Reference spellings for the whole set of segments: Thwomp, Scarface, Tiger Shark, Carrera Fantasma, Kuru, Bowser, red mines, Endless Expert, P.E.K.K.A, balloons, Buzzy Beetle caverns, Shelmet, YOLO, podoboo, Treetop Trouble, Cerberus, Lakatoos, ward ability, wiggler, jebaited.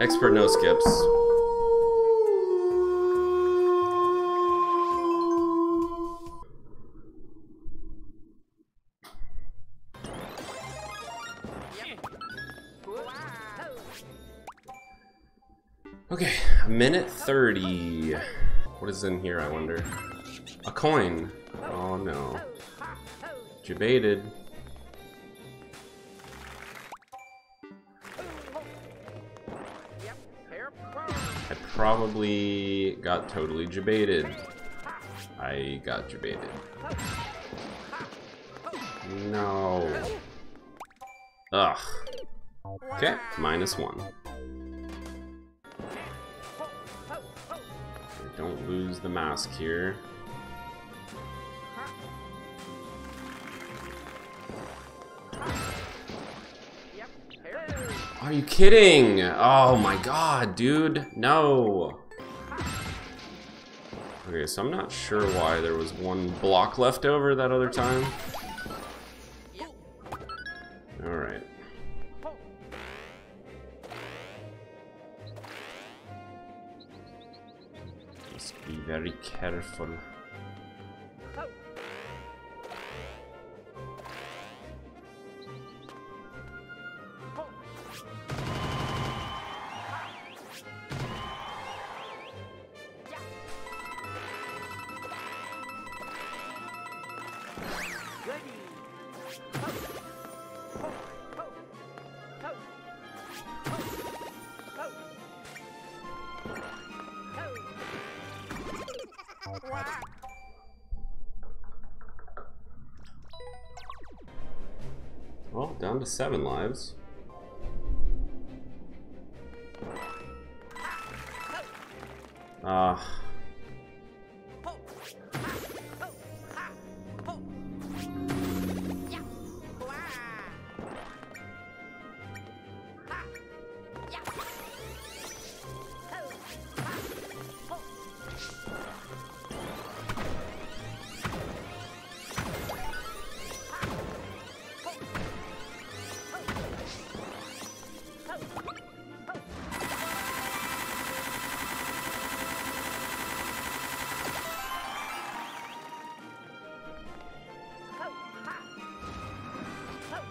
Expert no skips. Okay, minute 30. What is in here, I wonder? A coin. Oh no. Jebaited. I probably got totally jebaited. I got jebaited. No. Ugh. Okay, -1. Don't lose the mask here. Are you kidding? Oh my god, dude. No. Okay, so I'm not sure why there was one block left over that other time. Alright. Just be very careful. Well, down to 7 lives.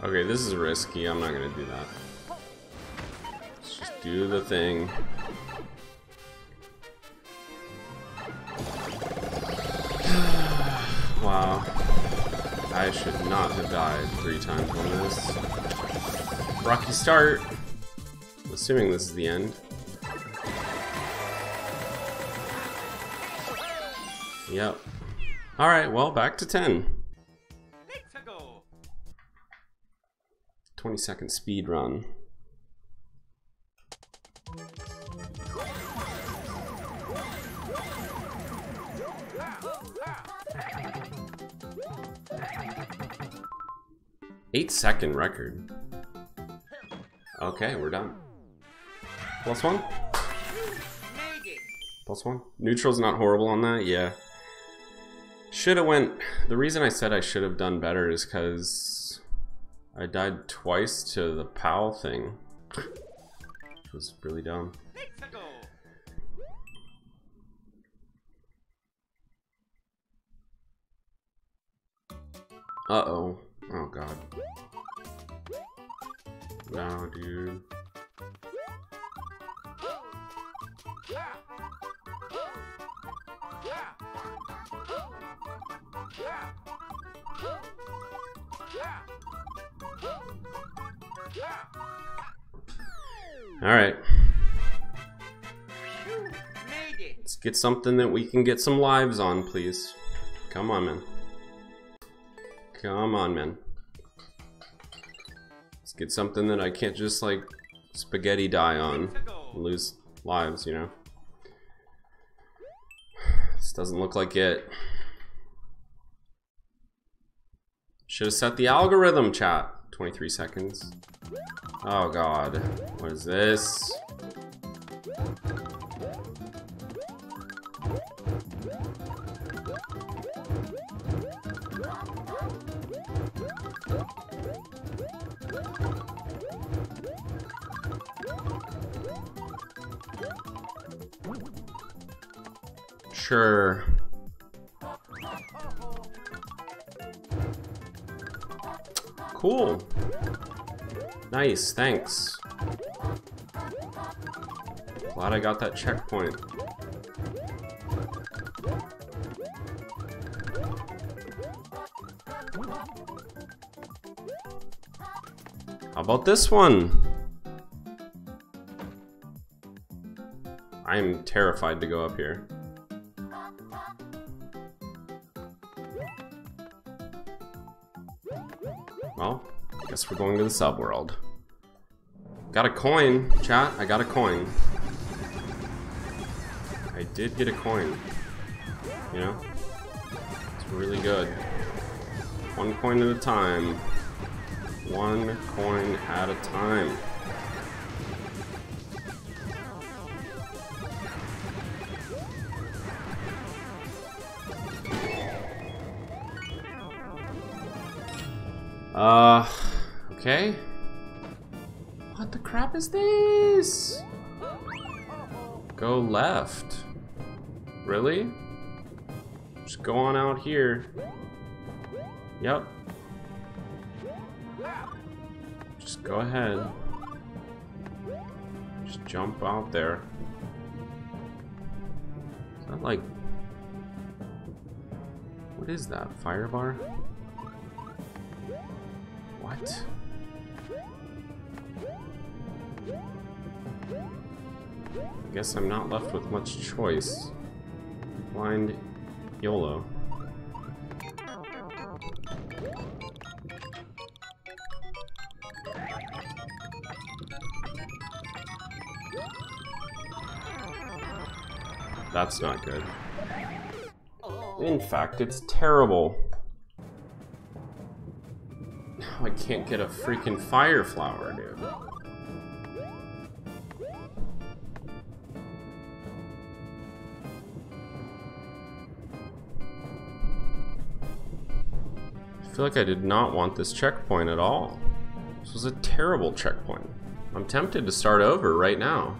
Okay, this is risky. I'm not gonna do that. Let's just do the thing. Wow. I should not have died 3 times on this. Rocky start. I'm assuming this is the end. Yep. Alright, well, back to 10. 20-second speed run. Eight-second record. Okay, we're done. +1? +1? Neutral's not horrible on that, yeah. Should have went... The reason I said I should have done better is because... I died twice to the POW thing, which was really dumb. Uh-oh. Oh god. No, dude. Alright. Let's get something that we can get some lives on, please. Come on, man. Come on, man. Let's get something that I can't just, like, spaghetti die on and lose lives, you know? This doesn't look like it. Should have set the algorithm, chat. 23 seconds. Oh god. What is this? sure. Cool. Nice, thanks. Glad I got that checkpoint. How about this one? I'm terrified to go up here. Well, I guess we're going to the subworld. Got a coin, chat. I got a coin. I did get a coin. You know? It's really good. One coin at a time. One coin at a time. Okay. What the crap is this? Go left. Really? Just go on out here. Yep. Just go ahead. Just jump out there. Is that like... What is that? Firebar? What? I guess I'm not left with much choice. Blind YOLO. That's not good. In fact, it's terrible. Now I can't get a freaking fire flower, dude. I feel like I did not want this checkpoint at all. This was a terrible checkpoint. I'm tempted to start over right now.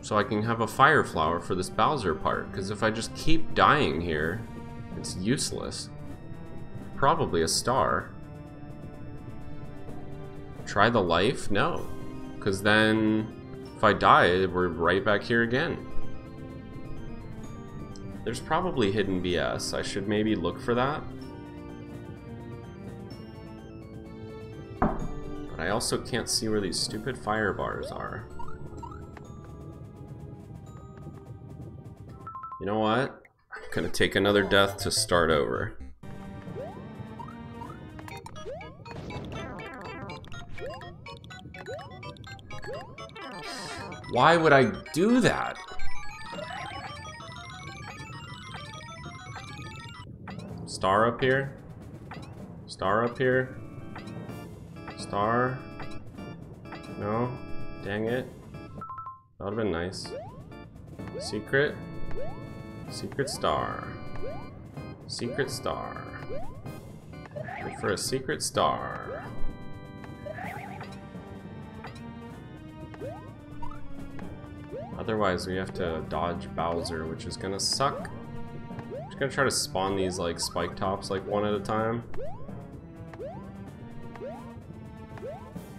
So I can have a fire flower for this Bowser part, because if I just keep dying here, it's useless. Probably a star. Try the life? No. Because then, if I die, we're right back here again. There's probably hidden BS. I should maybe look for that. But I also can't see where these stupid fire bars are. You know what? I'm gonna take another death to start over. Why would I do that? Star up here? Star up here? Star? No? Dang it. That would've been nice. Secret? Secret star. Secret star. Wait for a secret star. Otherwise, we have to dodge Bowser, which is gonna suck. I'm just gonna try to spawn these like spike tops like one at a time.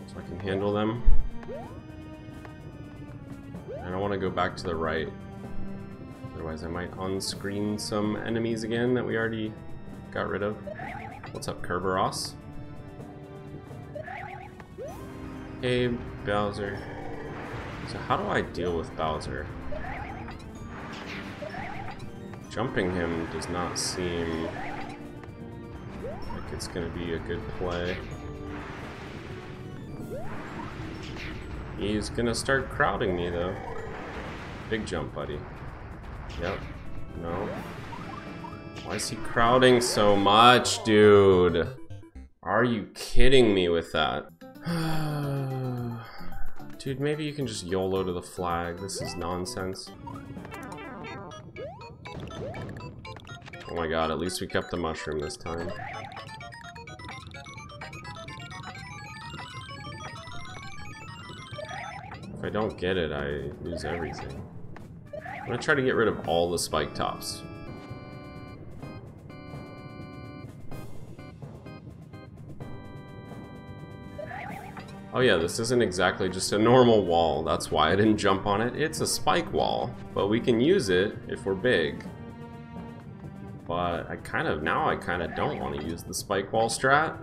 So I can handle them. I don't wanna go back to the right. Otherwise I might unscreen some enemies again that we already got rid of. What's up, Cerberus? Hey, Bowser. So how do I deal with Bowser? Jumping him does not seem like it's gonna be a good play. He's gonna start crowding me though. Big jump, buddy. Yep. No. Why is he crowding so much, dude? Are you kidding me with that? Dude, maybe you can just YOLO to the flag. This is nonsense. Oh my god, at least we kept the mushroom this time. If I don't get it, I lose everything. I'm gonna try to get rid of all the spike tops. Oh yeah, this isn't exactly just a normal wall. That's why I didn't jump on it. It's a spike wall, but we can use it if we're big. But I kind of don't want to use the spike wall strat.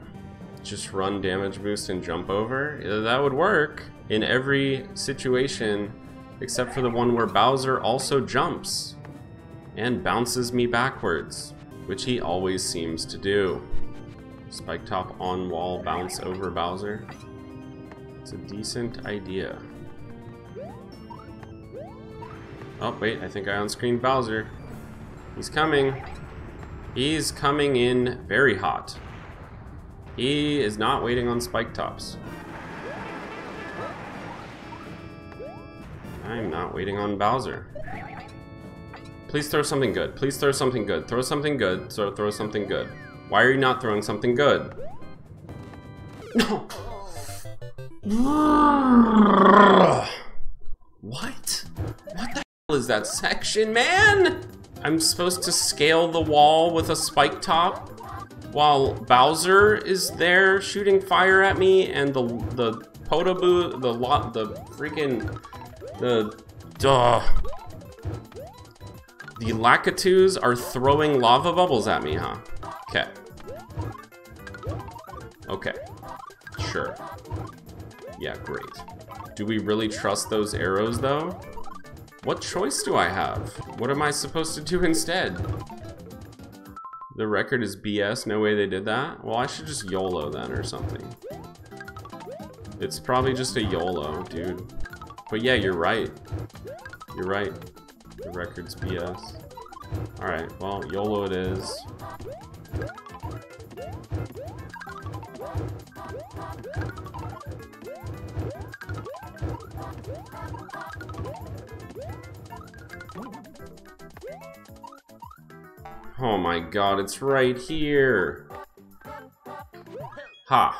Just run, damage boost, and jump over. That would work in every situation except for the one where Bowser also jumps and bounces me backwards, which he always seems to do. Spike top on wall, bounce over Bowser. It's a decent idea. Oh wait, I think I unscreened Bowser. He's coming. He's coming in very hot. He is not waiting on spike tops. I'm not waiting on Bowser. Please throw something good. Please throw something good. Throw something good. Throw something good. Why are you not throwing something good? No. What? What the hell is that section, man? I'm supposed to scale the wall with a spike top while Bowser is there shooting fire at me, and the podoboo, the Lakatoos are throwing lava bubbles at me, huh? Okay. Okay. Sure. Yeah, great. Do we really trust those arrows, though? What choice do I have? What am I supposed to do instead? The record is BS, no way they did that? Well, I should just YOLO then or something. It's probably just a YOLO, dude. But yeah, you're right. You're right. The record's BS. Alright, well, YOLO it is. Oh my god, it's right here. Ha.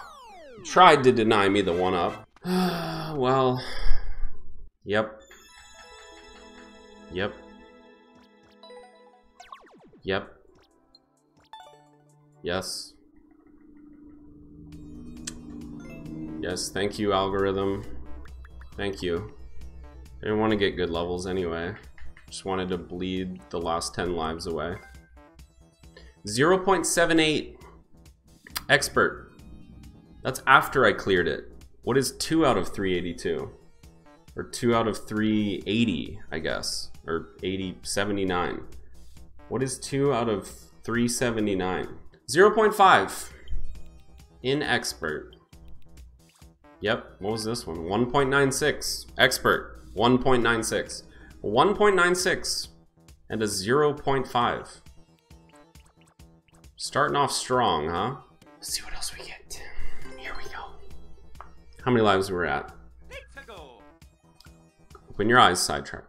Tried to deny me the one-up. Well, yep. Yep. Yep. Yes. Yes, thank you, algorithm. Thank you. I didn't want to get good levels anyway. Just wanted to bleed the last 10 lives away. 0.78 expert. That's after I cleared it. What is 2 out of 382? Or 2 out of 380, I guess. Or 79. What is 2 out of 379? 0.5 in expert. Yep, what was this one? 1.96. Expert. 1.96. 1.96 and a 0.5. Starting off strong, huh? Let's see what else we get. Here we go. How many lives we're at? Open your eyes, sidetrack.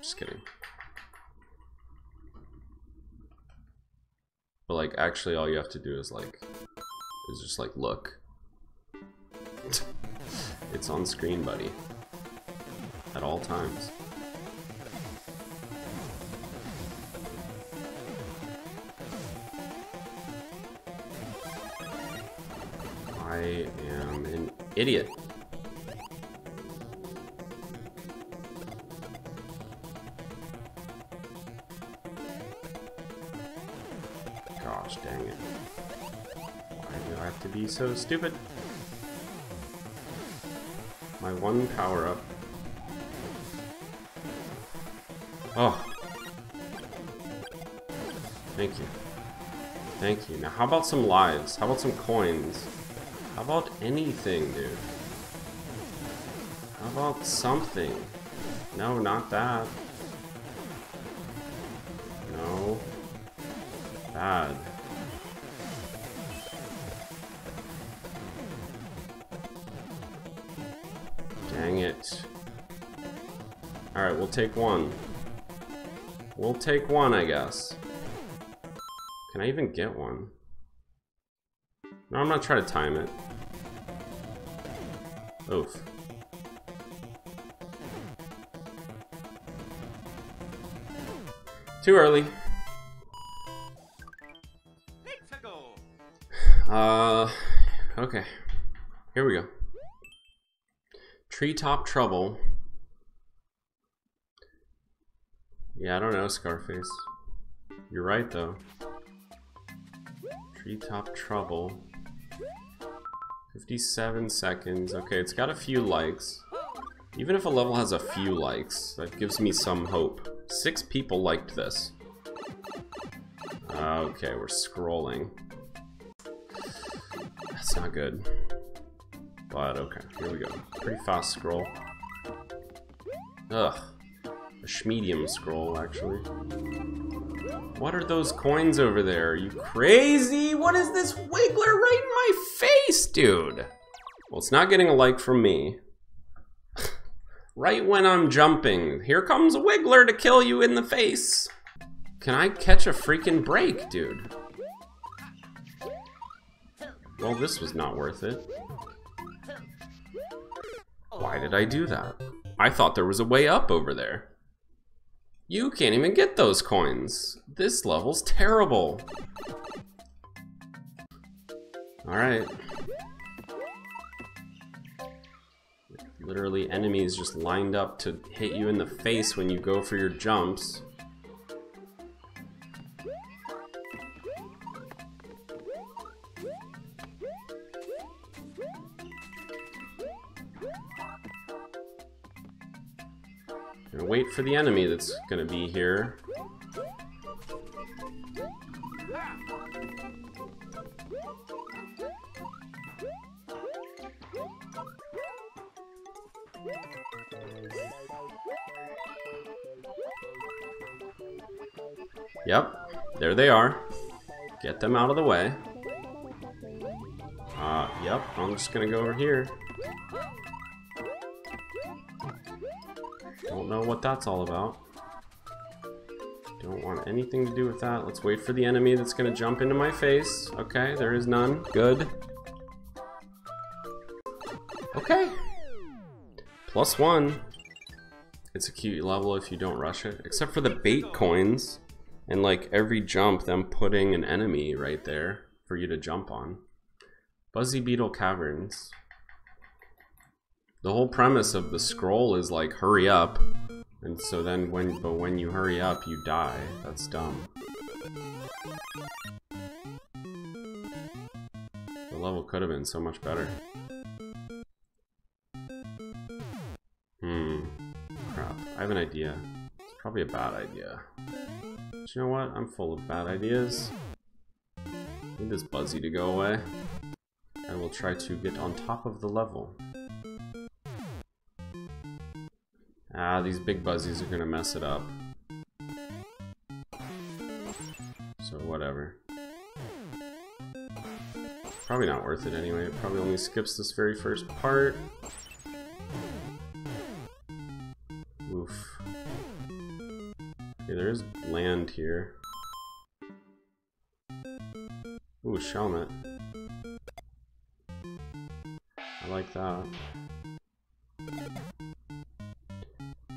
Just kidding. But like, actually, all you have to do is just look. It's on screen, buddy. At all times. I am an idiot. Gosh dang it. Why do I have to be so stupid? My one power up. Oh. Thank you. Thank you. Now how about some lives? How about some coins? How about anything, dude? How about something? No, not that. No. Bad. Dang it. Alright, we'll take one. We'll take one, I guess. Can I even get one? No, I'm not trying to time it. Oof. Too early. Okay. Here we go. Treetop Trouble. Yeah, I don't know, Scarface. You're right, though. Treetop Trouble. 57 seconds. Okay, it's got a few likes. Even if a level has a few likes, that gives me some hope. 6 people liked this. Okay, we're scrolling. That's not good. But okay, here we go. Pretty fast scroll. Ugh. A shmedium scroll, actually. What are those coins over there? Are you crazy? What is this wiggler right in my face, dude? Well, it's not getting a like from me. Right when I'm jumping, here comes a wiggler to kill you in the face. Can I catch a freaking break, dude? Well, this was not worth it. Why did I do that? I thought there was a way up over there. You can't even get those coins. This level's terrible. Alright. Literally enemies just lined up to hit you in the face when you go for your jumps. And wait for the enemy that's gonna be here. Yep, there they are. Get them out of the way. Yep, I'm just gonna go over here. Don't know what that's all about. Don't want anything to do with that. Let's wait for the enemy that's gonna jump into my face. Okay, there is none. Good. Okay. +1. It's a cute level if you don't rush it. Except for the bait coins. And like every jump, them putting an enemy right there for you to jump on. Buzzy Beetle Caverns. The whole premise of the scroll is like, hurry up. And so then when you hurry up, you die. That's dumb. The level could have been so much better. Crap. I have an idea. It's probably a bad idea. But you know what? I'm full of bad ideas. I need this Buzzy to go away. I will try to get on top of the level. Ah, these big Buzzies are gonna mess it up. So whatever. Probably not worth it anyway. It probably only skips this very first part. Oof. Okay, there is land here. Ooh, Shelmet. I like that.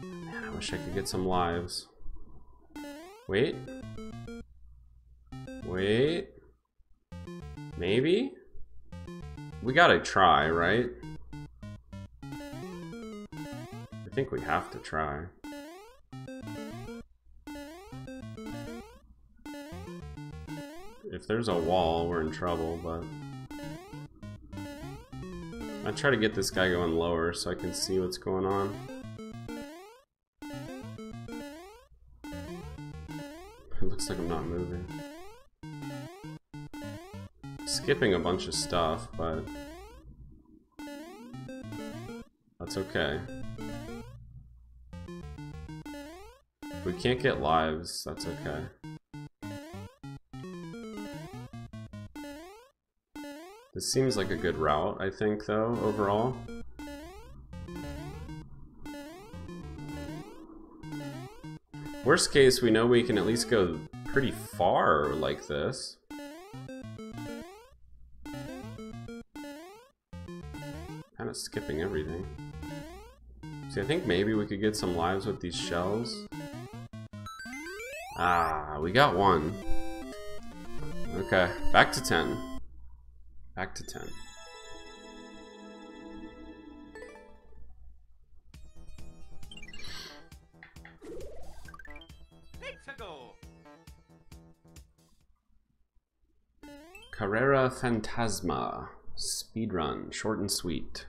I wish I could get some lives. Wait. Wait. Maybe? We gotta try, right? I think we have to try. If there's a wall, we're in trouble, but... I try to get this guy going lower so I can see what's going on. Looks like I'm not moving. Skipping a bunch of stuff, but that's okay. If we can't get lives, that's okay. This seems like a good route, I think, though, overall. Worst case, we know we can at least go pretty far like this. Kind of skipping everything. See, I think maybe we could get some lives with these shells. Ah, we got one. Okay, back to 10. Back to 10. Carrera Fantasma. Speedrun. Short and sweet.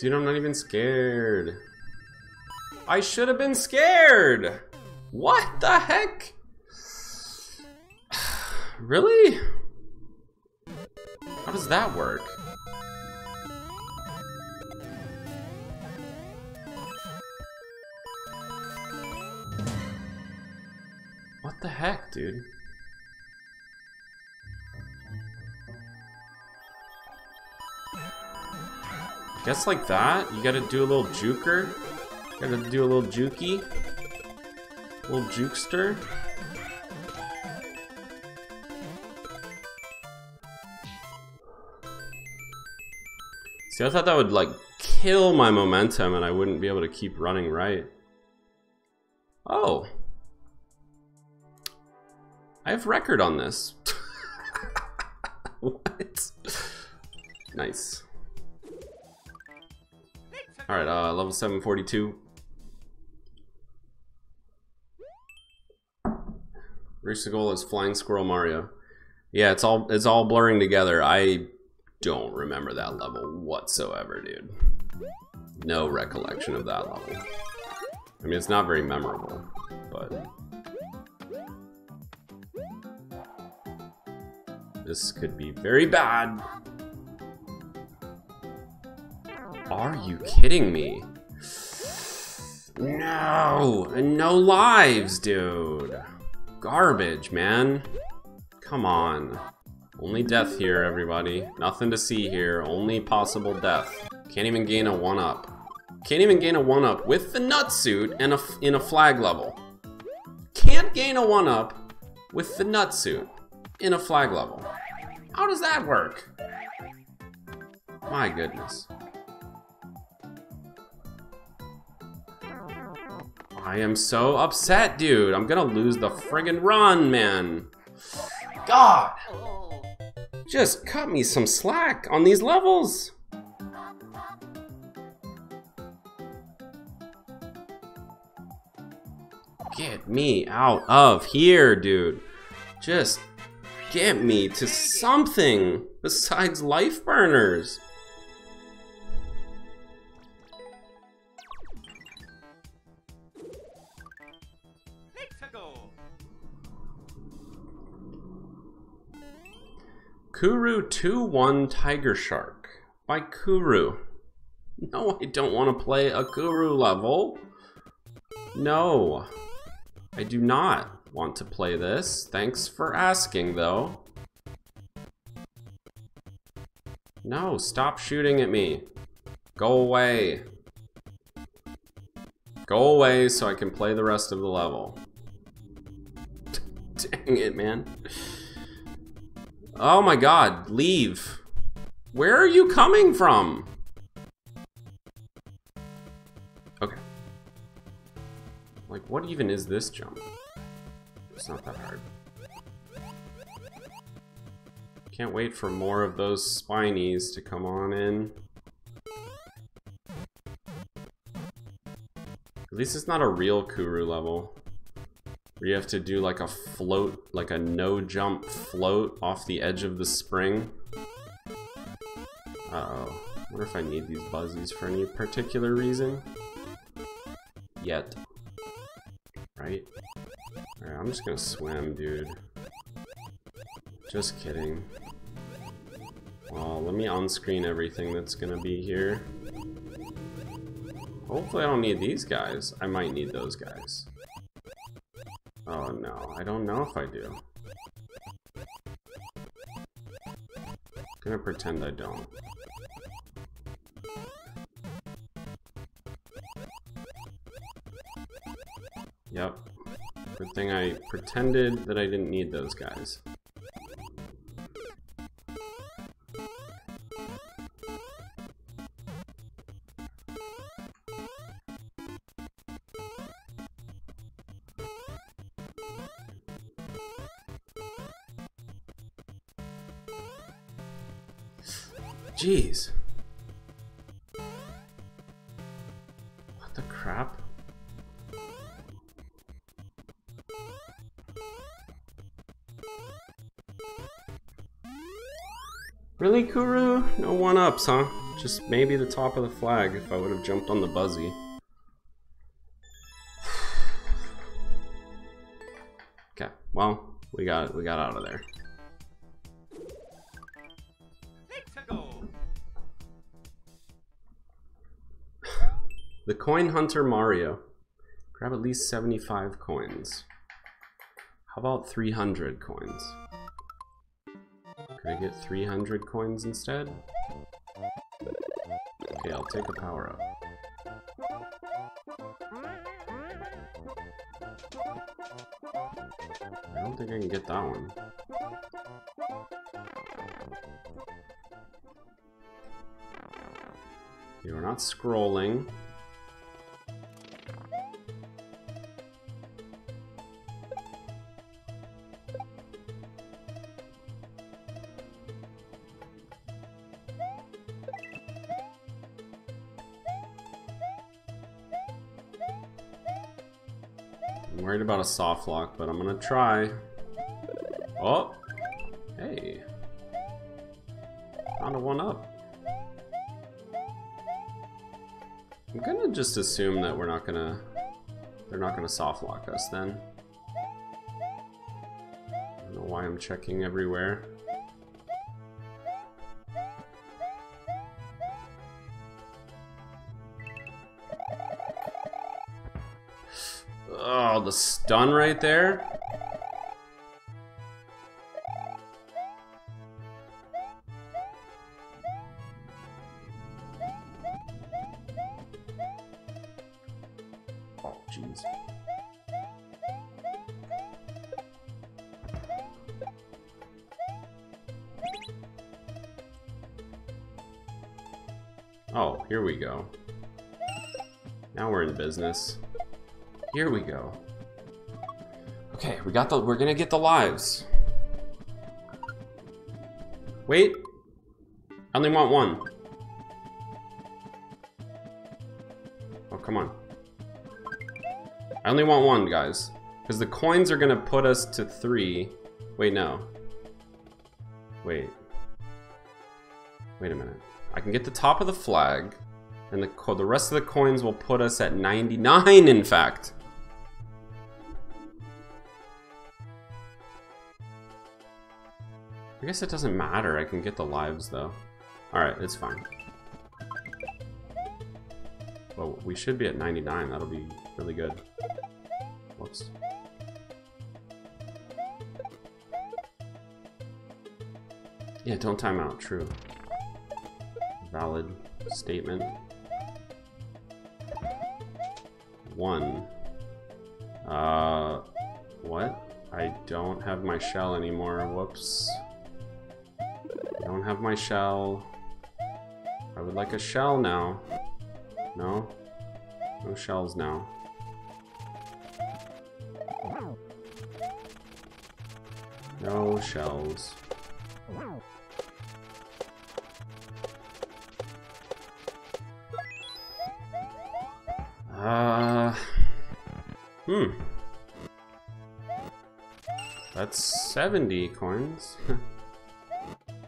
Dude, I'm not even scared. I should have been scared! What the heck? Really? How does that work? What the heck, dude? Guess like that, you gotta do a little juker. Gotta do a little jukey. A little jukester. See, I thought that would like kill my momentum and I wouldn't be able to keep running right. Oh. I have record on this. What? Nice. Alright, level 742. Reach the goal is Flying Squirrel Mario. Yeah, it's all blurring together. I don't remember that level whatsoever, dude. No recollection of that level. I mean, it's not very memorable, but... this could be very bad. Are you kidding me? No! No lives, dude! Garbage, man. Come on. Only death here, everybody. Nothing to see here. Only possible death. Can't even gain a 1-up. Can't even gain a 1-up with the nutsuit and in a flag level. Can't gain a 1-up with the nutsuit in a flag level. How does that work? My goodness. I am so upset, dude. I'm gonna lose the friggin' run, man. God! Just cut me some slack on these levels. Get me out of here, dude. Just get me to something besides life burners. Kuru 2-1 Tiger Shark by Kuru. No, I don't want to play a Kuru level. No, I do not want to play this. Thanks for asking, though. No, stop shooting at me. Go away. Go away so I can play the rest of the level. Dang it, man. Oh my god, leave. Where are you coming from? Okay. Like, what even is this jump? It's not that hard. Can't wait for more of those spinies to come on in. At least it's not a real Kuru level. Where you have to do like a float, like a no jump float off the edge of the spring. Uh-oh. I wonder if I need these buzzies for any particular reason. Yet. Right? Alright, I'm just gonna swim, dude. Just kidding. Oh, let me on-screen everything that's gonna be here. Hopefully I don't need these guys. I might need those guys. Oh no, I don't know if I do. I'm gonna pretend I don't. Good thing I pretended that I didn't need those guys. Jeez. What the crap? Really, Kuru? No one-ups, huh? Just maybe the top of the flag if I would have jumped on the Buzzy. Okay, well, we got it. We got out of there. The Coin Hunter Mario. Grab at least 75 coins. How about 300 coins? Could I get 300 coins instead? Okay, I'll take a power-up. I don't think I can get that one. Okay, we're not scrolling. Worried about a soft lock, but I'm gonna try. Oh, hey, found a 1-up. I'm gonna just assume that they're not gonna soft lock us then. I don't know why I'm checking everywhere. The stun right there. Oh, jeez. Oh, here we go. Now we're in business. Here we go. Okay, we're gonna get the lives. Wait, I only want one. Oh, come on. I only want one, guys. Because the coins are gonna put us to 3. Wait, no. Wait a minute. I can get the top of the flag, and the rest of the coins will put us at 99, in fact. I guess it doesn't matter, I can get the lives though. Alright, it's fine. Well, we should be at 99, that'll be really good. Whoops. Yeah, don't time out, true. Valid statement. 1. What? I don't have my shell anymore, whoops. I don't have my shell. I would like a shell now. No? No shells now. No shells. That's 70 coins.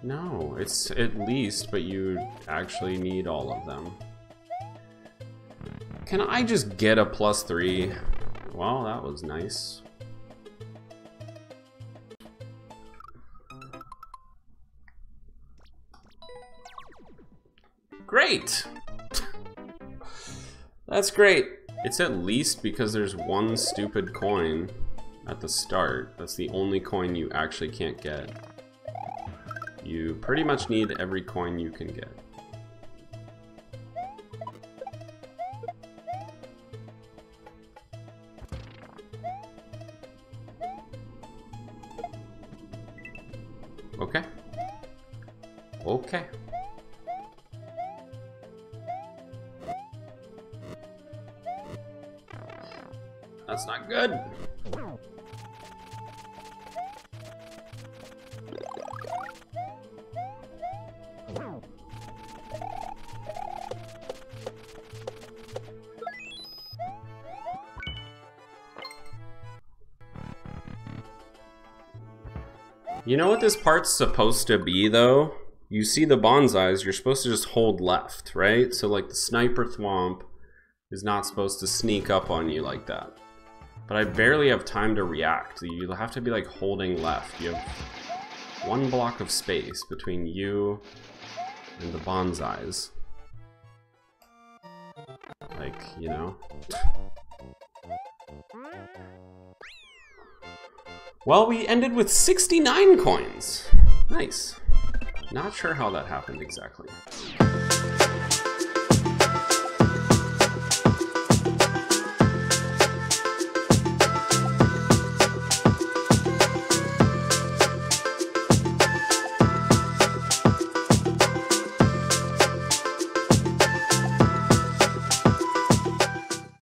No, it's at least, but you actually need all of them. Can I just get a +3? Well, that was nice. Great! That's great. It's at least because there's one stupid coin at the start. That's the only coin you actually can't get. You pretty much need every coin you can get. Okay. That's not good. You know what this part's supposed to be, though? You see the bonsais, you're supposed to just hold left, right? So, like, the sniper thwomp is not supposed to sneak up on you like that. But I barely have time to react. You'll have to be, like, holding left. You have one block of space between you and the bonsais. Like, you know? Well, we ended with 69 coins. Nice. Not sure how that happened exactly.